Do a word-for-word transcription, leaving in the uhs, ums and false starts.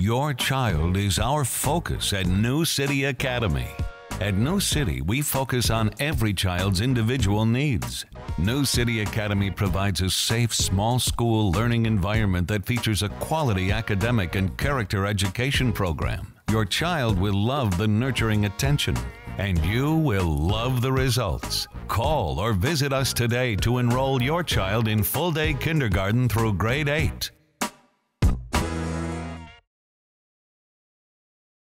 Your child is our focus at New City Academy. At New City, we focus on every child's individual needs. New City Academy provides a safe, small school learning environment that features a quality academic and character education program. Your child will love the nurturing attention, and you will love the results. Call or visit us today to enroll your child in full-day kindergarten through grade eight.